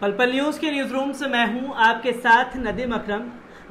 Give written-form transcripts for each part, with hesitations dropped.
पल पल न्यूज़ के न्यूज़ रूम से मैं हूं आपके साथ नदीम अकरम।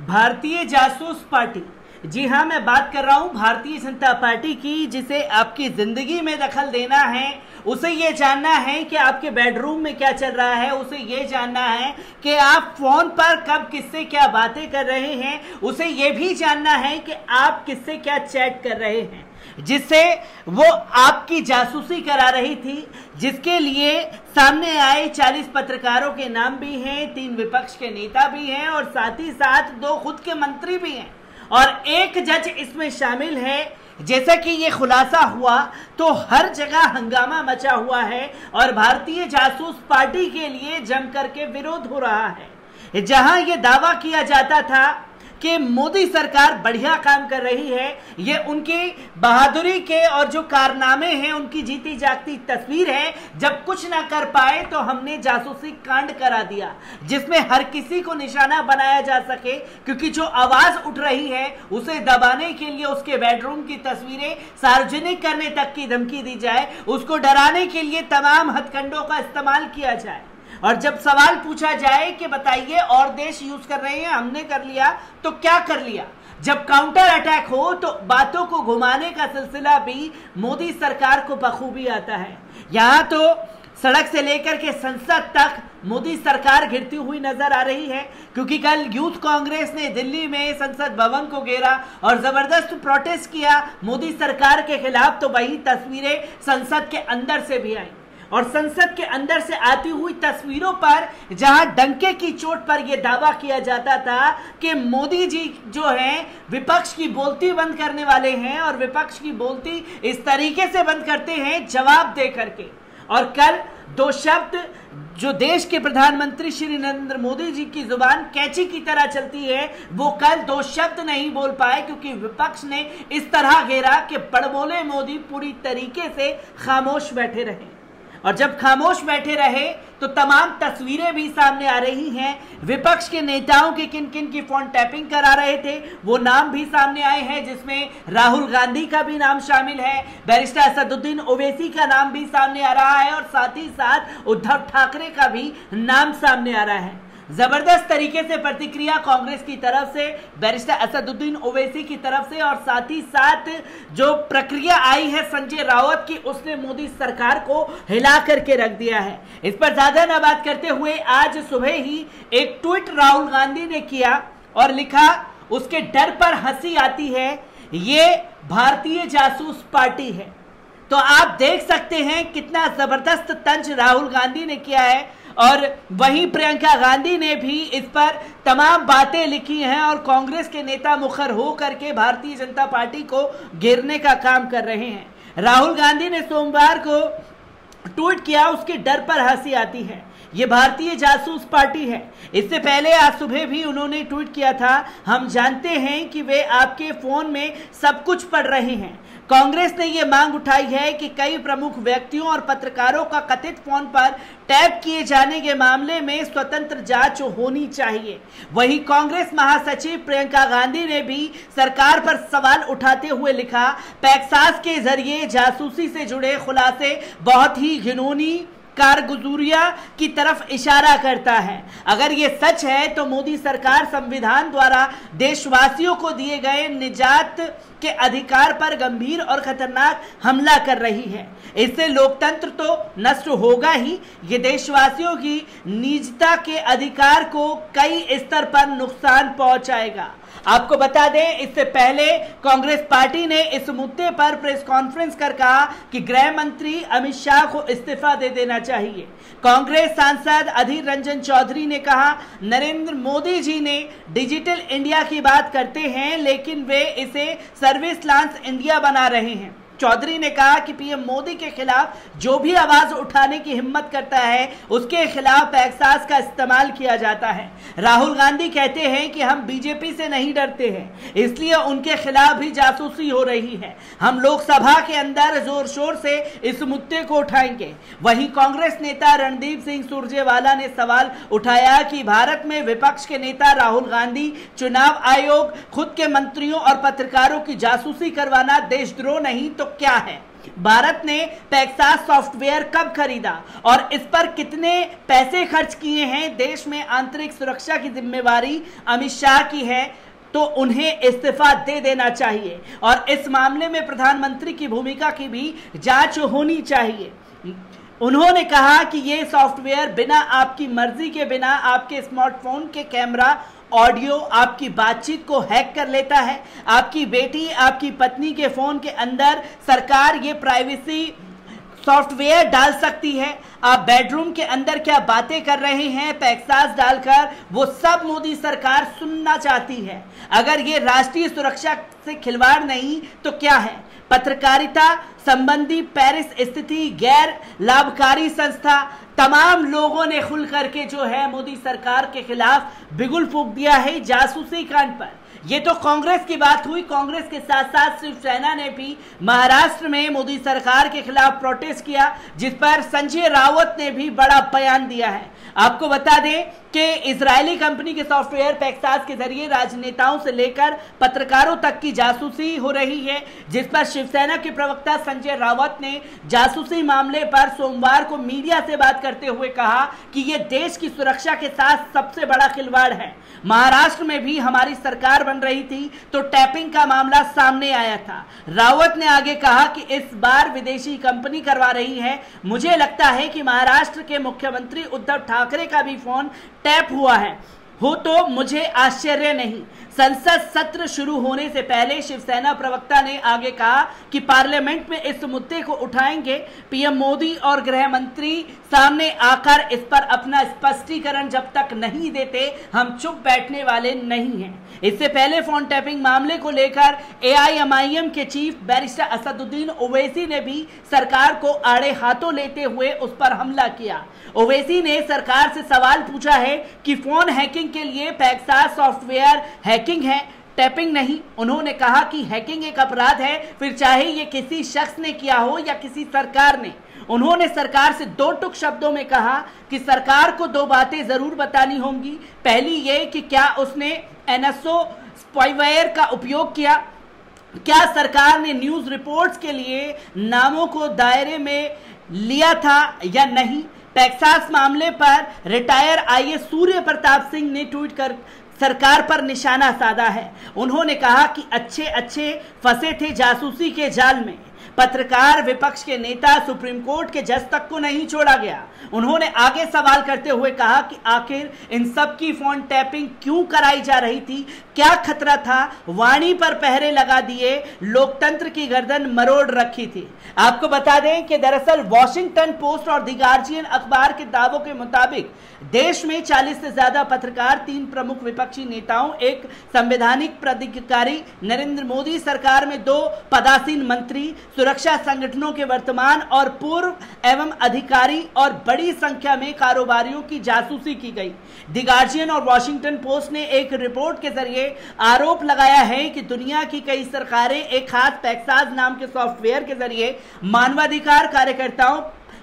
भारतीय जासूस पार्टी, जी हां मैं बात कर रहा हूं भारतीय जनता पार्टी की, जिसे आपकी ज़िंदगी में दखल देना है, उसे ये जानना है कि आपके बेडरूम में क्या चल रहा है, उसे ये जानना है कि आप फ़ोन पर कब किससे क्या बातें कर रहे हैं, उसे ये भी जानना है कि आप किससे क्या चैट कर रहे हैं, जिससे वो आपकी जासूसी करा रही थी, जिसके लिए सामने आए 40 पत्रकारों के नाम भी हैं, 3 विपक्ष के नेता भी हैं और साथ ही साथ 2 खुद के मंत्री भी हैं और 1 जज इसमें शामिल है। जैसा कि ये खुलासा हुआ तो हर जगह हंगामा मचा हुआ है और भारतीय जासूस पार्टी के लिए जम करके विरोध हो रहा है। जहां ये दावा किया जाता था कि मोदी सरकार बढ़िया काम कर रही है, ये उनकी बहादुरी के और जो कारनामे हैं उनकी जीती जागती तस्वीर है, जब कुछ ना कर पाए तो हमने जासूसी कांड करा दिया जिसमें हर किसी को निशाना बनाया जा सके, क्योंकि जो आवाज उठ रही है उसे दबाने के लिए उसके बेडरूम की तस्वीरें सार्वजनिक करने तक की धमकी दी जाए, उसको डराने के लिए तमाम हथकंडों का इस्तेमाल किया जाए। और जब सवाल पूछा जाए कि बताइए और देश यूज कर रहे हैं, हमने कर लिया तो क्या कर लिया, जब काउंटर अटैक हो तो बातों को घुमाने का सिलसिला भी मोदी सरकार को बखूबी आता है। यहां तो सड़क से लेकर के संसद तक मोदी सरकार घिरती हुई नजर आ रही है, क्योंकि कल यूथ कांग्रेस ने दिल्ली में संसद भवन को घेरा और जबरदस्त प्रोटेस्ट किया मोदी सरकार के खिलाफ, तो वही तस्वीरें संसद के अंदर से भी आई और संसद के अंदर से आती हुई तस्वीरों पर जहां डंके की चोट पर यह दावा किया जाता था कि मोदी जी जो हैं विपक्ष की बोलती बंद करने वाले हैं और विपक्ष की बोलती इस तरीके से बंद करते हैं जवाब दे करके। और कल 2 शब्द जो देश के प्रधानमंत्री श्री नरेंद्र मोदी जी की जुबान कैंची की तरह चलती है, वो कल 2 शब्द नहीं बोल पाए क्योंकि विपक्ष ने इस तरह घेरा कि बड़बोले मोदी पूरी तरीके से खामोश बैठे रहे। और जब खामोश बैठे रहे तो तमाम तस्वीरें भी सामने आ रही हैं, विपक्ष के नेताओं के किन किन की फोन टैपिंग करा रहे थे वो नाम भी सामने आए हैं, जिसमें राहुल गांधी का भी नाम शामिल है, बैरिस्टर असदुद्दीन ओवैसी का नाम भी सामने आ रहा है और साथ ही साथ उद्धव ठाकरे का भी नाम सामने आ रहा है। जबरदस्त तरीके से प्रतिक्रिया कांग्रेस की तरफ से, बैरिस्टर असदुद्दीन ओवैसी की तरफ से और साथ ही साथ जो प्रक्रिया आई है संजय राउत की, उसने मोदी सरकार को हिला करके रख दिया है। इस पर ज्यादा ना बात करते हुए आज सुबह ही एक ट्वीट राहुल गांधी ने किया और लिखा, उसके डर पर हंसी आती है, ये भारतीय जासूस पार्टी है। तो आप देख सकते हैं कितना जबरदस्त तंज राहुल गांधी ने किया है और वहीं प्रियंका गांधी ने भी इस पर तमाम बातें लिखी हैं और कांग्रेस के नेता मुखर हो करके भारतीय जनता पार्टी को घेरने का काम कर रहे हैं। राहुल गांधी ने सोमवार को ट्वीट किया, उसके डर पर हंसी आती है, ये भारतीय जासूस पार्टी है। इससे पहले आज सुबह भी उन्होंने ट्वीट किया था, हम जानते हैं कि वे आपके फोन में सब कुछ पढ़ रहे हैं। कांग्रेस ने ये मांग उठाई है कि कई प्रमुख व्यक्तियों और पत्रकारों का कथित फोन पर टैप किए जाने के मामले में स्वतंत्र जांच होनी चाहिए। वहीं कांग्रेस महासचिव प्रियंका गांधी ने भी सरकार पर सवाल उठाते हुए लिखा, पेगसास के जरिए जासूसी से जुड़े खुलासे बहुत ही घिनौनी कारगुजरिया की तरफ इशारा करता है। अगर ये सच है तो मोदी सरकार संविधान द्वारा देशवासियों को दिए गए निजात के अधिकार पर गंभीर और खतरनाक हमला कर रही है। इससे लोकतंत्र तो नष्ट होगा ही, ये देशवासियों की निजता के अधिकार को कई स्तर पर नुकसान पहुंचाएगा। आपको बता दें, इससे पहले कांग्रेस पार्टी ने इस मुद्दे पर प्रेस कॉन्फ्रेंस कर कहा कि गृह मंत्री अमित शाह को इस्तीफा दे देना चाहिए। कांग्रेस सांसद अधीर रंजन चौधरी ने कहा, नरेंद्र मोदी जी ने डिजिटल इंडिया की बात करते हैं लेकिन वे इसे सर्विस लांस इंडिया बना रहे हैं। चौधरी ने कहा कि पीएम मोदी के खिलाफ जो भी आवाज उठाने की हिम्मत करता है उसके खिलाफ पेगसास का इस्तेमाल किया जाता है। राहुल गांधी कहते हैं कि हम बीजेपी से नहीं डरते हैं, इसलिए उनके खिलाफ भी जासूसी हो रही है। हम लोकसभा के अंदर जोर शोर से इस मुद्दे को उठाएंगे। वहीं कांग्रेस नेता रणदीप सिंह सुरजेवाला ने सवाल उठाया कि भारत में विपक्ष के नेता राहुल गांधी, चुनाव आयोग, खुद के मंत्रियों और पत्रकारों की जासूसी करवाना देशद्रोह नहीं तो लोग क्या है, भारत ने पेगासस सॉफ्टवेयर कब खरीदा और इस पर कितने पैसे खर्च किए हैं, देश में आंतरिक सुरक्षा की जिम्मेवारी अमित शाह की है तो उन्हें इस्तीफा दे देना चाहिए और इस मामले में प्रधानमंत्री की भूमिका की भी जांच होनी चाहिए। उन्होंने कहा कि ये सॉफ्टवेयर बिना आपकी मर्जी के, बिना आपके स्मार्टफोन के कैमरा, ऑडियो, आपकी बातचीत को हैक कर लेता है। आपकी बेटी, आपकी पत्नी के फोन के अंदर सरकार ये प्राइवेसी सॉफ्टवेयर डाल सकती है। आप बेडरूम के अंदर क्या बातें कर रहे हैं पेगासस डालकर, वो सब मोदी सरकार सुनना चाहती है। अगर ये राष्ट्रीय सुरक्षा से खिलवाड़ नहीं तो क्या है। पत्रकारिता संबंधी पेरिस स्थिति गैर लाभकारी संस्था, तमाम लोगों ने खुल करके जो है मोदी सरकार के खिलाफ बिगुल फूंक दिया है जासूसी कांड पर। ये तो कांग्रेस की बात हुई, कांग्रेस के साथ साथ शिवसेना ने भी महाराष्ट्र में मोदी सरकार के खिलाफ प्रोटेस्ट किया, जिस पर संजय राउत ने भी बड़ा बयान दिया है। आपको बता दें कि इजरायली कंपनी के सॉफ्टवेयर पेगासस के जरिए राजनेताओं से लेकर पत्रकारों तक की जासूसी हो रही है, जिस पर शिवसेना के प्रवक्ता संजय राउत ने जासूसी मामले पर सोमवार को मीडिया से बात करते हुए कहा कि यह देश की सुरक्षा के साथ सबसे बड़ा खिलवाड़ है। महाराष्ट्र में भी हमारी सरकार बन रही थी तो टैपिंग का मामला सामने आया था। राउत ने आगे कहा कि इस बार विदेशी कंपनी करवा रही है। मुझे लगता है कि महाराष्ट्र के मुख्यमंत्री उद्धव ठाकरे का भी फोन टैप हुआ है हो तो मुझे आश्चर्य नहीं। संसद सत्र शुरू होने से पहले शिवसेना प्रवक्ता ने आगे कहा कि पार्लियामेंट में इस मुद्दे को उठाएंगे। पीएम मोदी और गृह मंत्री सामने आकर इस पर अपना स्पष्टीकरण जब तक नहीं देते हम चुप बैठने वाले नहीं हैं। इससे पहले फोन टैपिंग मामले को लेकर एआईएमआईएम के चीफ बैरिस्टर असदुद्दीन ओवैसी ने भी सरकार को आड़े हाथों लेते हुए उस पर हमला किया। ओवैसी ने सरकार से सवाल पूछा है कि फोन हैकिंग के लिए पेगासस सॉफ्टवेयर हैकिंग है, टैपिंग नहीं। उन्होंने कहा कि हैकिंग एक अपराध है, फिर चाहे ये किसी शख्स ने किया हो या किसी सरकार ने। उन्होंने सरकार से दो टुक शब्दों में कहा कि सरकार को दो बातें जरूर बतानी होंगी। पहली ये कि क्या उसने एनएसओ स्पाईवेयर का उपयोग किया, क्या सरकार ने न्यूज रिपोर्ट्स के लिए नामों को दायरे में लिया था या नहीं। पेगासस मामले पर रिटायर आईएएस सूर्य प्रताप सिंह ने ट्वीट कर सरकार पर निशाना साधा है। उन्होंने कहा कि अच्छे फंसे थे जासूसी के जाल में, पत्रकार, विपक्ष के नेता, सुप्रीम कोर्ट के जज तक को नहीं छोड़ा गया। उन्होंने आगे सवाल करते हुए कहा कि आखिर इन सब की फोन टैपिंग क्यों कराई जा रही थी, क्या खतरा था। वाणी पर पहरे लगा दिए, लोकतंत्र की गर्दन मरोड़ रखी थी। आपको बता दें कि दरअसल वॉशिंगटन पोस्ट और द गार्जियन अखबार के दावों के मुताबिक देश में 40 से ज्यादा पत्रकार, 3 प्रमुख विपक्षी नेताओं, एक संवैधानिक प्राधिकारी नरेंद्र मोदी सरकार में 2 पदासीन मंत्री, सुरक्षा संगठनों के वर्तमान और पूर्व एवं अधिकारी और बड़ी संख्या में कारोबारियों की जासूसी की गई। द गार्जियन और वॉशिंगटन पोस्ट ने एक रिपोर्ट के जरिए आरोप लगाया है कि दुनिया की कई सरकारें एक हाथ पेगासस नाम के सॉफ्टवेयर के जरिए मानवाधिकार कार्यकर्ताओं,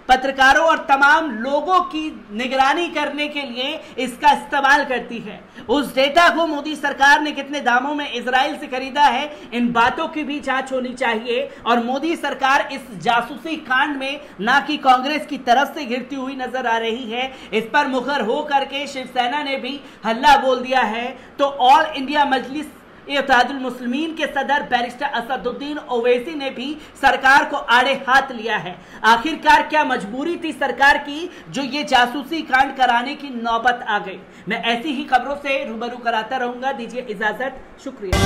पत्रकारों और तमाम लोगों की निगरानी करने के लिए इसका इस्तेमाल करती है। उस डेटा को मोदी सरकार ने कितने दामों में इजराइल से खरीदा है, इन बातों की भी जांच होनी चाहिए। और मोदी सरकार इस जासूसी कांड में ना कि कांग्रेस की तरफ से घिरती हुई नजर आ रही है। इस पर मुखर हो करके शिवसेना ने भी हल्ला बोल दिया है। तो ऑल इंडिया मजलिस इत्तेहादुल मुस्लिमीन के सदर बैरिस्टर असदुद्दीन ओवैसी ने भी सरकार को आड़े हाथ लिया है। आखिरकार क्या मजबूरी थी सरकार की जो ये जासूसी कांड कराने की नौबत आ गई। मैं ऐसी ही खबरों से रूबरू कराता रहूंगा। दीजिए इजाजत, शुक्रिया।